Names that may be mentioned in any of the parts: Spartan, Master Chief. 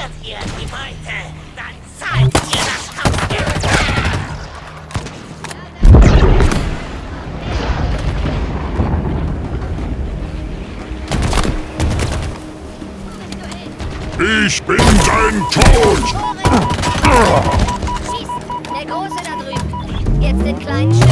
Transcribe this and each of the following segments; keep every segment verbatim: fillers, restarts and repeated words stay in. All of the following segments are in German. Verliert ihr die Beute, dann zahlt ihr das Kampfgeld. Ich bin dein Tod! Schießt! Der Große da drüben! Jetzt den kleinen Schirm!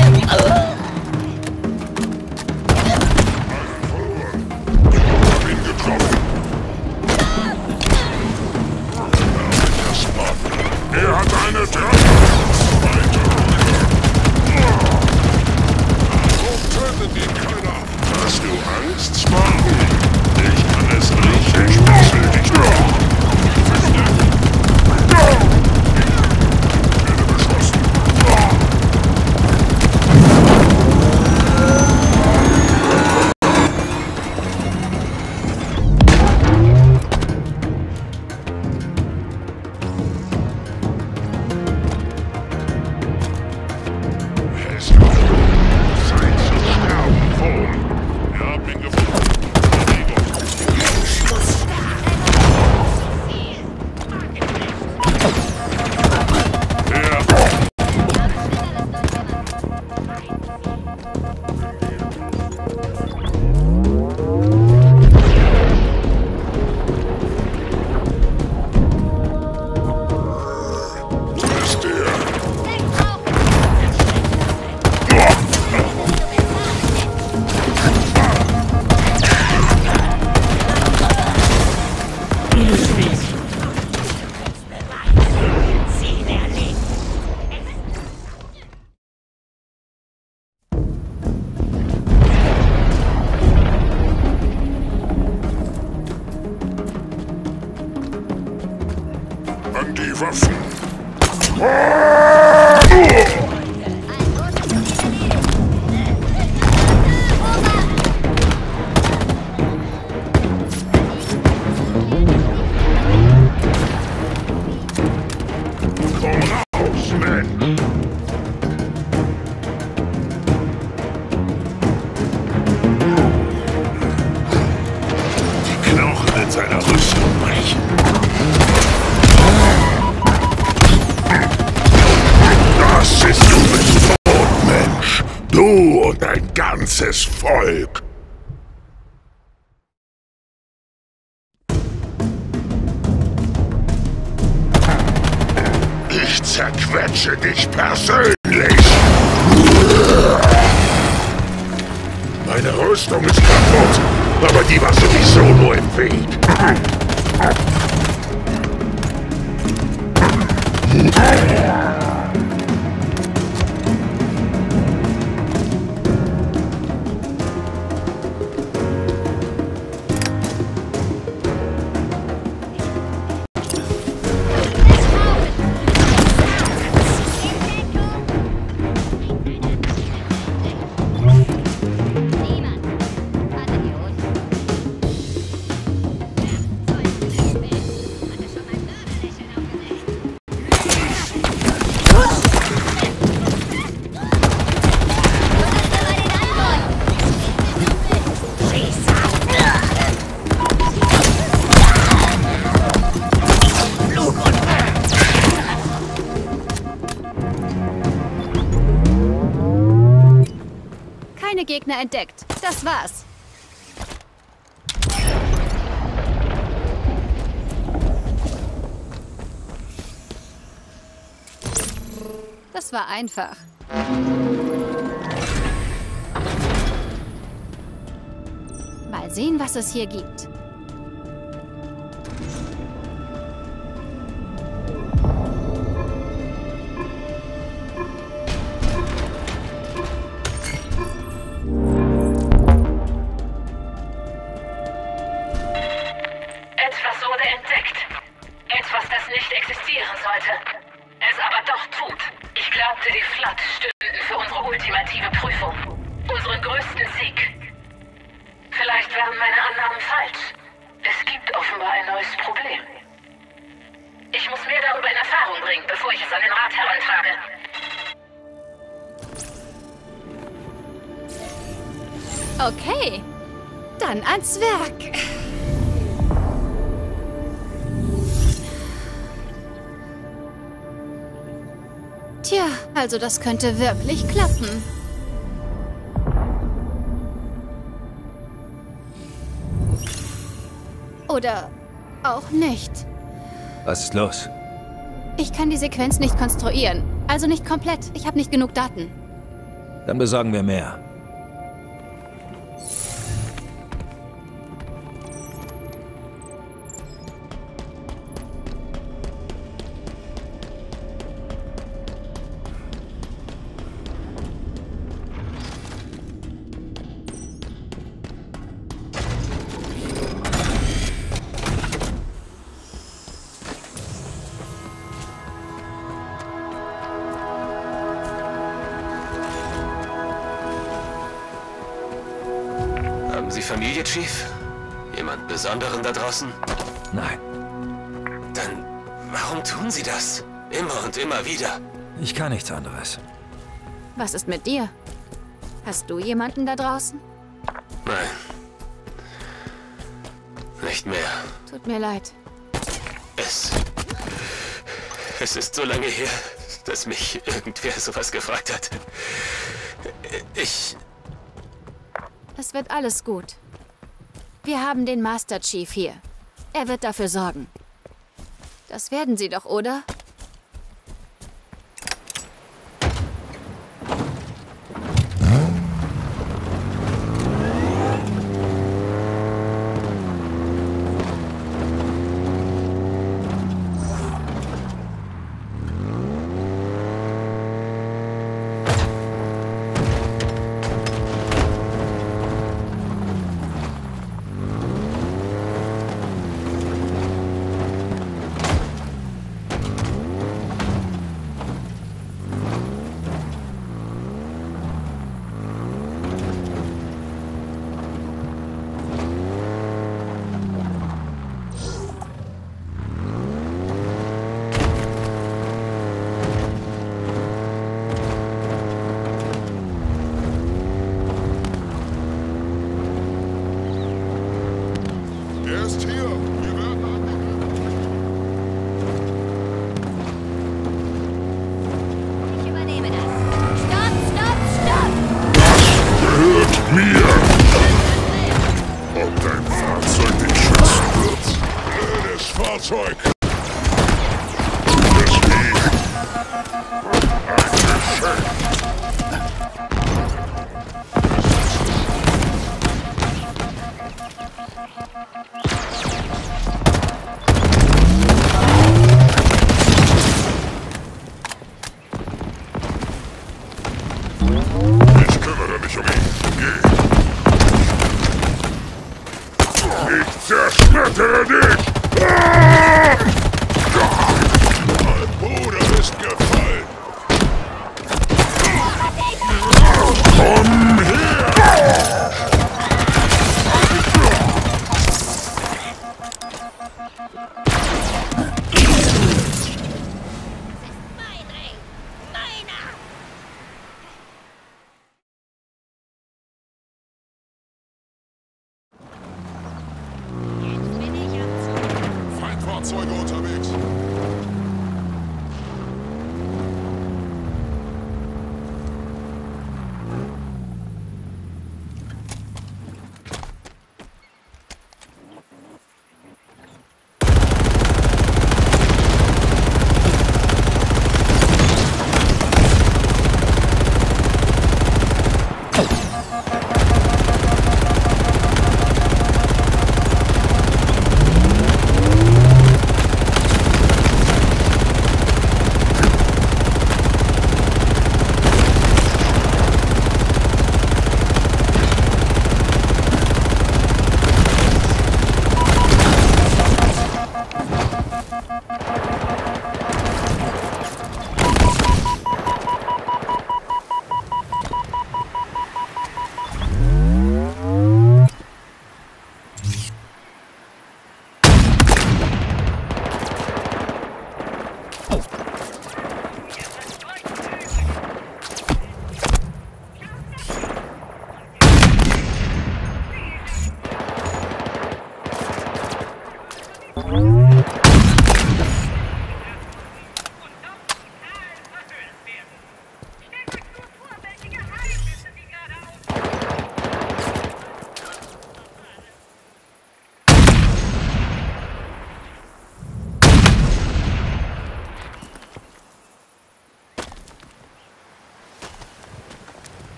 Ganzes Volk! Ich zerquetsche dich persönlich! Meine Rüstung ist kaputt, aber die war sowieso nur im Weg. Gegner entdeckt. Das war's. Das war einfach. Mal sehen, was es hier gibt. Okay, dann ans Werk. Also das könnte wirklich klappen. Oder auch nicht. Was ist los? Ich kann die Sequenz nicht konstruieren. Also nicht komplett. Ich habe nicht genug Daten. Dann besorgen wir mehr. Haben Sie Familie, Chief? Jemand Besonderen da draußen? Nein. Dann warum tun Sie das? Immer und immer wieder. Ich kann nichts anderes. Was ist mit dir? Hast du jemanden da draußen? Nein. Nicht mehr. Tut mir leid. Es... Es ist so lange her, dass mich irgendwer sowas gefragt hat. Ich... Es wird alles gut. Wir haben den Master Chief hier. Er wird dafür sorgen. Das werden Sie doch, oder?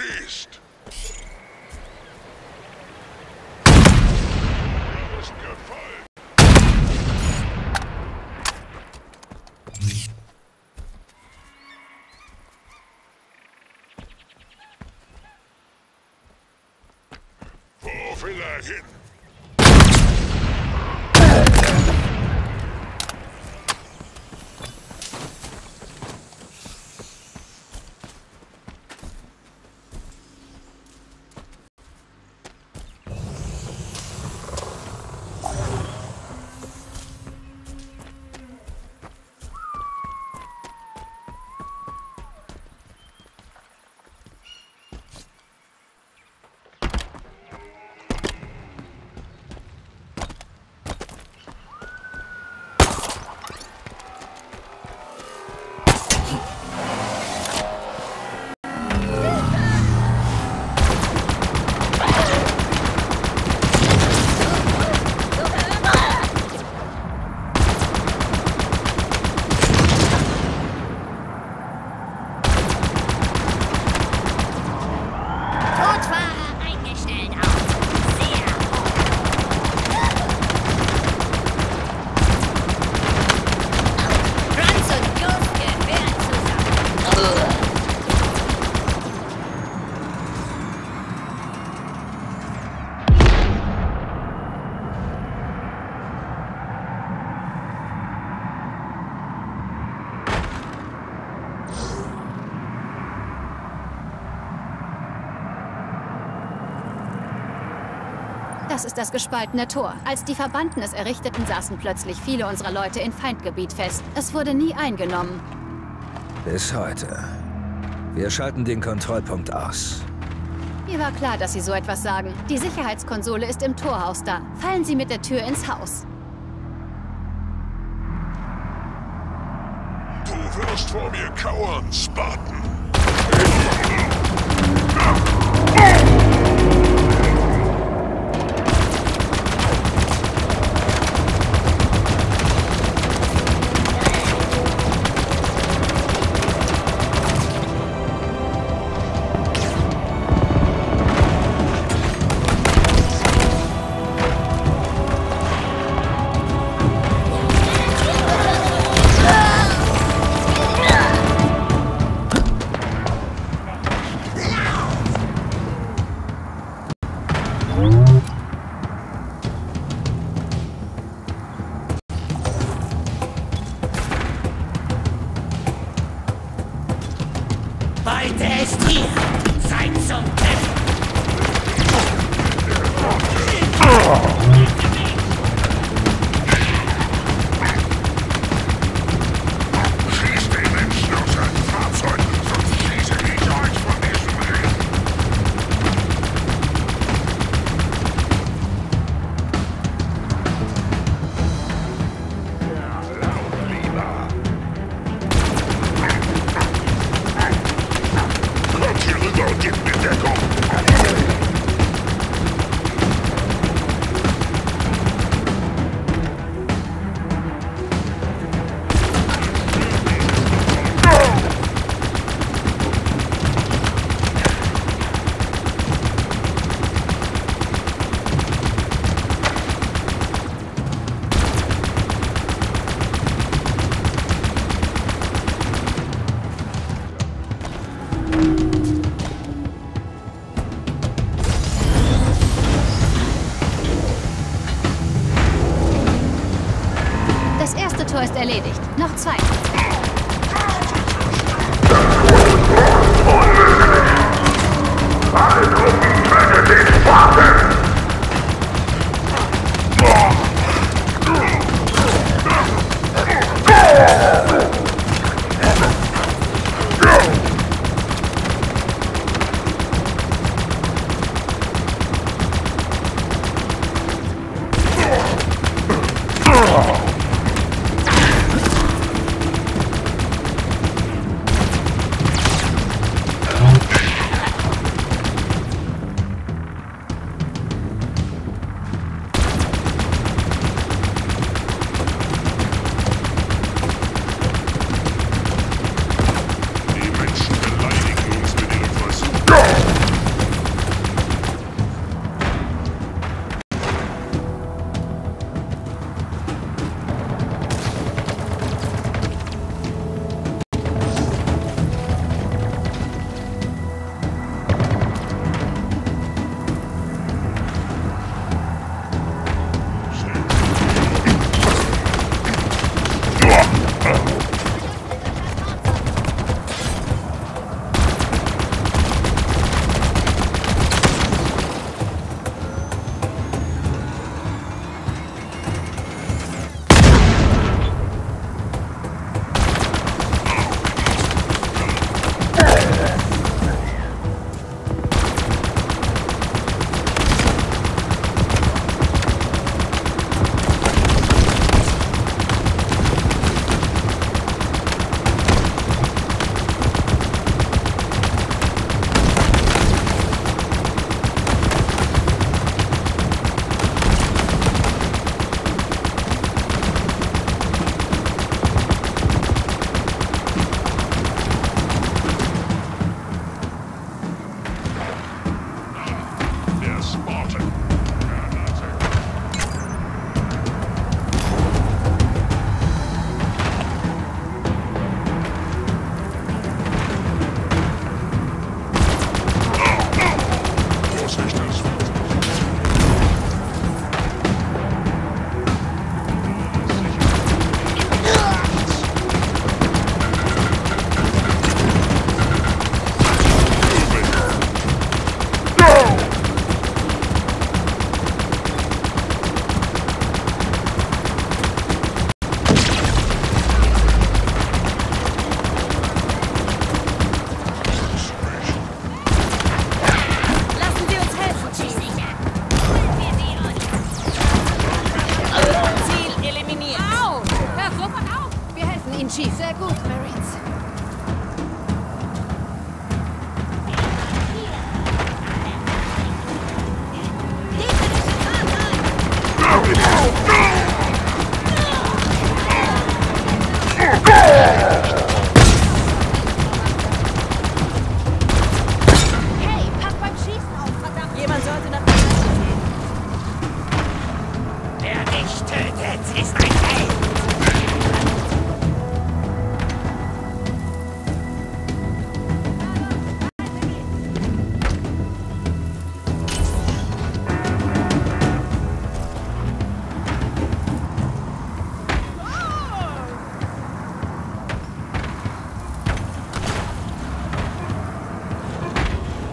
ceased. Hidden. Das ist das gespaltene Tor. Als die Verbannten es errichteten, saßen plötzlich viele unserer Leute in Feindgebiet fest. Es wurde nie eingenommen. Bis heute. Wir schalten den Kontrollpunkt aus. Mir war klar, dass Sie so etwas sagen. Die Sicherheitskonsole ist im Torhaus da. Fallen Sie mit der Tür ins Haus. Du wirst vor mir kauern, Spartan. Heute ist hier! Seid zum Kämpfen! Ist erledigt. Noch zwei. Go! Chief. Sehr gut, Marines.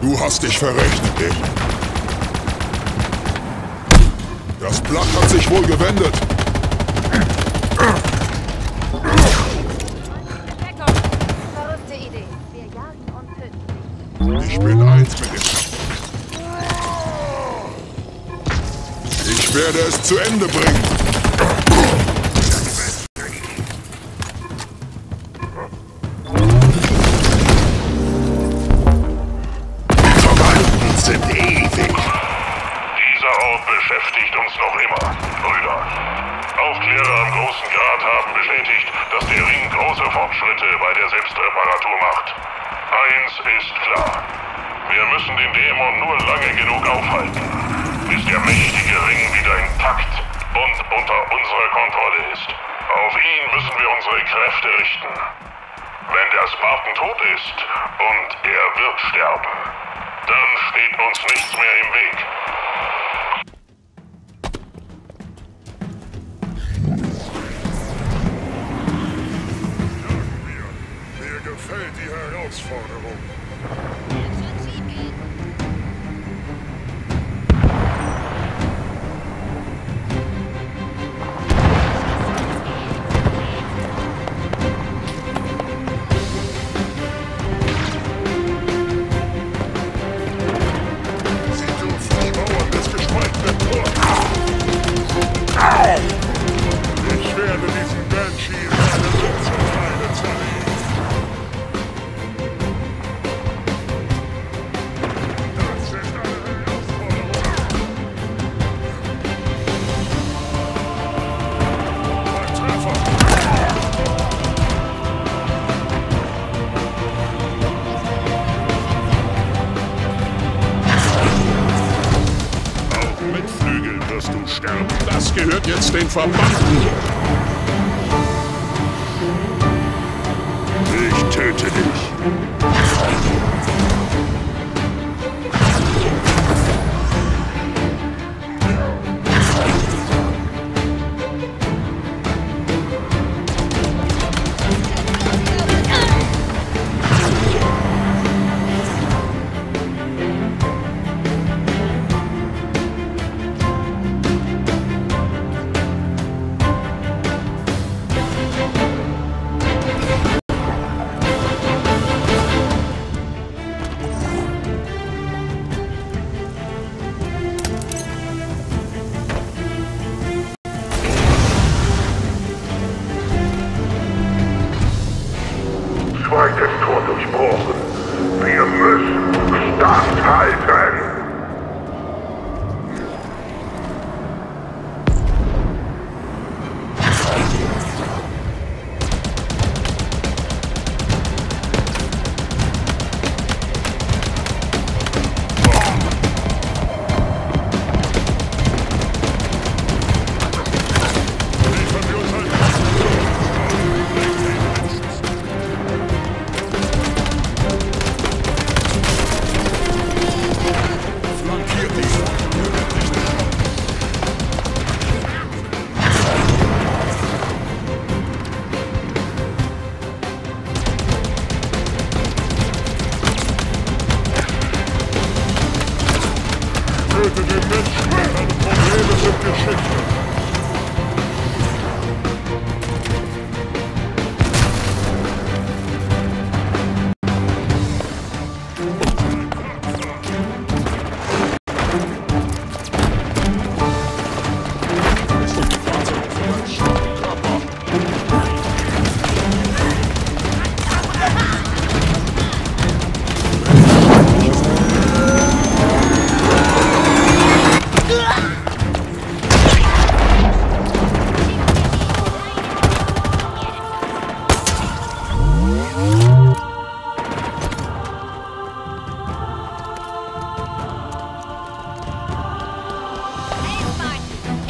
Du hast dich verrechnet, Ding. Das Blatt hat sich wohl gewendet. Verrückte Idee. Wir jagen und töten dich. Ich bin eins mit dem Schatten. Ich werde es zu Ende bringen. Das gehört jetzt den Verbannten. Ich töte dich.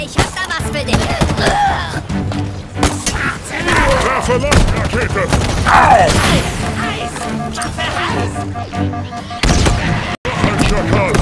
Ich hab da was für dich. Werfe Luftrakete! Eis! Eis! Waffe heiß! Noch ein Schakal!